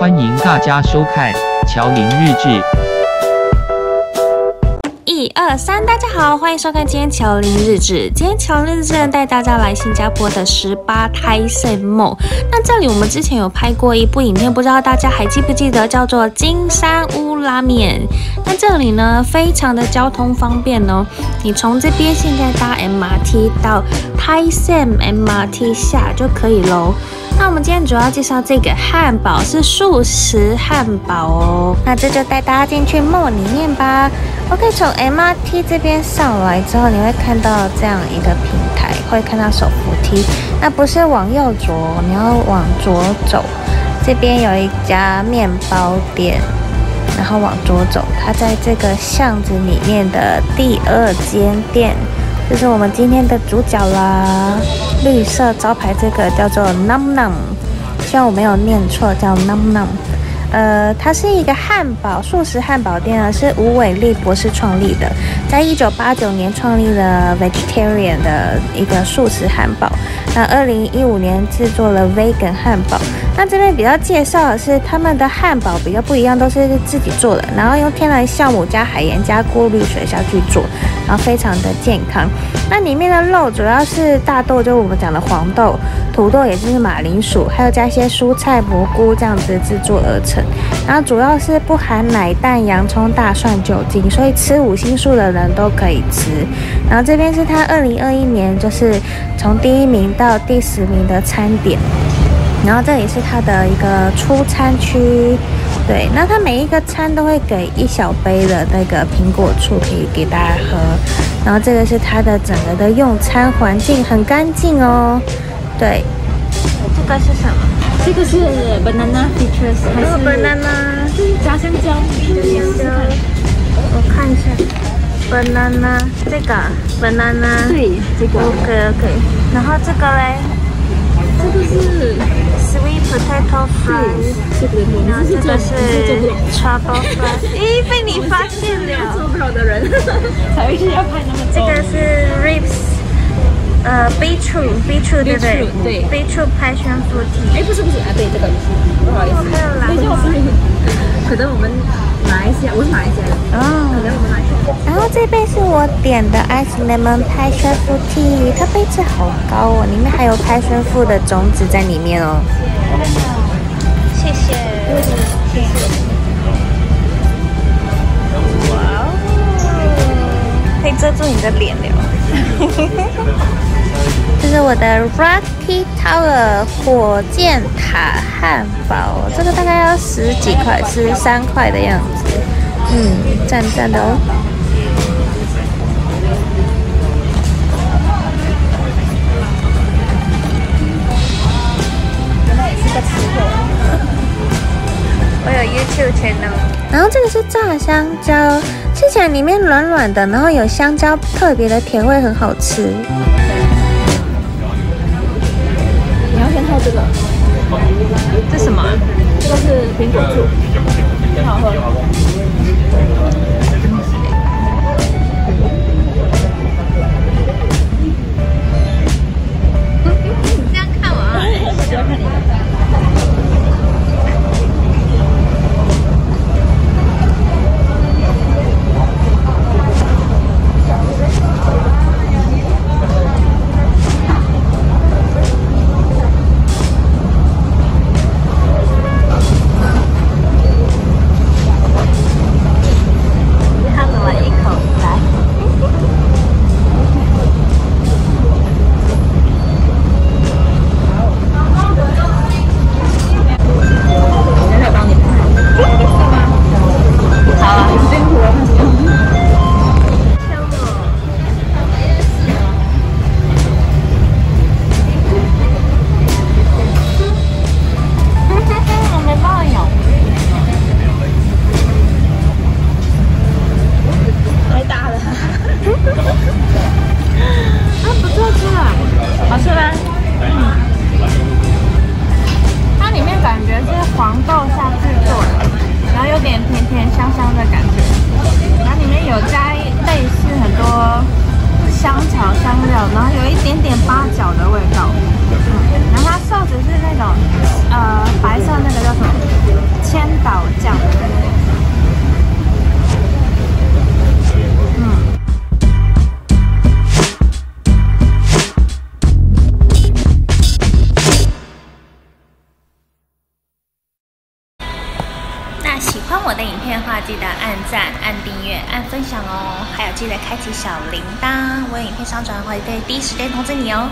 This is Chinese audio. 欢迎大家收看乔林日志。1、2、3，大家好，欢迎收看今天乔林日志。今天乔林日志带大家来新加坡的18Tai Sen Mall。那这里我们之前有拍过一部影片，不知道大家还记不记得，叫做金山屋拉面。那这里呢，非常的交通方便哦。你从这边现在搭 MRT 到 Tai Sen MRT 下就可以喽。那我们今天主要介绍这个汉堡是素食汉堡哦。那这就带大家进去mall里面吧。OK， 从 MRT 这边上来之后，你会看到这样一个平台，会看到手扶梯。那不是往右左，你要往左走。这边有一家面包店，然后往左走，它在这个巷子里面的第2间店。这是我们今天的主角啦，绿色招牌这个叫做 nomVnom， 希望我没有念错，叫 nomVnom。它是一个素食汉堡店呢，是吴伟立博士创立的，在1989年创立了 Vegetarian 的一个素食汉堡，那2015年制作了 Vegan 汉堡。那这边比较介绍的是他们的汉堡比较不一样，都是自己做的，然后用天然酵母加海盐加过滤水下去做，然后非常的健康。那里面的肉主要是大豆，就是我们讲的黄豆、土豆，也就是马铃薯，还有加一些蔬菜、蘑菇这样子制作而成。然后主要是不含奶、蛋、洋葱、大蒜、酒精，所以吃5星素的人都可以吃。然后这边是它2021年就是从第1名到第10名的餐点。然后这里是它的一个出餐区，对，那它每一个餐都会给1小杯的那个苹果醋可以给大家喝。然后这个是它的整个的用餐环境很干净哦，对。这个是什么？这个是 banana citrus 还是 banana？ 对，加香蕉。我看一下 ，banana 这个 banana 对，这个 OK。然后这个嘞，这个是 sweet potato fries， 然后这个是 truffle fries。咦，被你发现了！做不好的人才会要拍那么多。这个是 ribs。beetroot 对不对？对 ，beetroot passion fruit。哎，不是啊，对这个，不好意思，可能我们马来西亚，我是马来西亚人，可能我们马来西亚。然后这杯是我点的 ice lemon passion fruit tea， 它杯子好高哦，里面还有 passion fruit 的种子在里面哦。谢谢，谢谢。哇哦，可以遮住你的脸了。这是我的 Rocky Tower 火箭塔汉堡，这个大概要10几块，13块的样子。赞赞的哦。原来也是个吃货。我有 YouTube channel。然后这个是炸香蕉，吃起来里面软软的，然后有香蕉特别的甜味，很好吃。这个，这是什么？这个是苹果醋，很好喝。你这样看我啊！喜欢看你。话，记得按赞、按订阅、按分享哦，还有记得开启小铃铛，我有影片上传会被第一时间通知你哦。